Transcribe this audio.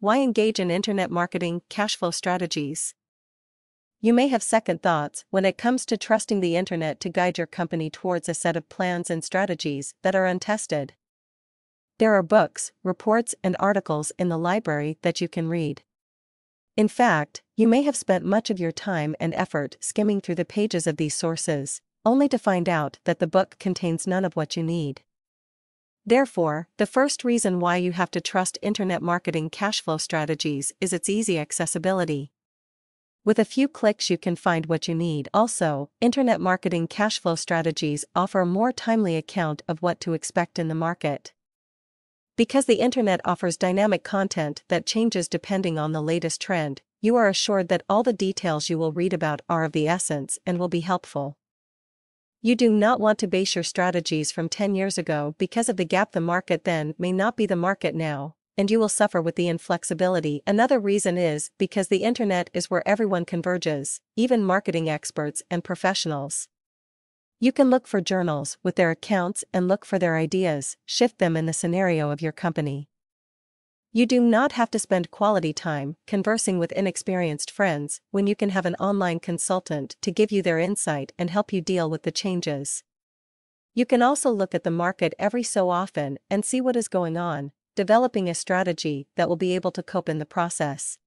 Why engage in internet marketing cashflow strategies? You may have second thoughts when it comes to trusting the internet to guide your company towards a set of plans and strategies that are untested. There are books, reports, and articles in the library that you can read. In fact, you may have spent much of your time and effort skimming through the pages of these sources, only to find out that the book contains none of what you need. Therefore, the first reason why you have to trust internet marketing cashflow strategies is its easy accessibility. With a few clicks you can find what you need. Also, internet marketing cashflow strategies offer a more timely account of what to expect in the market. Because the internet offers dynamic content that changes depending on the latest trend, you are assured that all the details you will read about are of the essence and will be helpful. You do not want to base your strategies from 10 years ago because of the gap the market then may not be the market now, and you will suffer with the inflexibility. Another reason is because the internet is where everyone converges, even marketing experts and professionals. You can look for journals with their accounts and look for their ideas, shift them in the scenario of your company. You do not have to spend quality time conversing with inexperienced friends when you can have an online consultant to give you their insight and help you deal with the changes. You can also look at the market every so often and see what is going on, developing a strategy that will be able to cope in the process.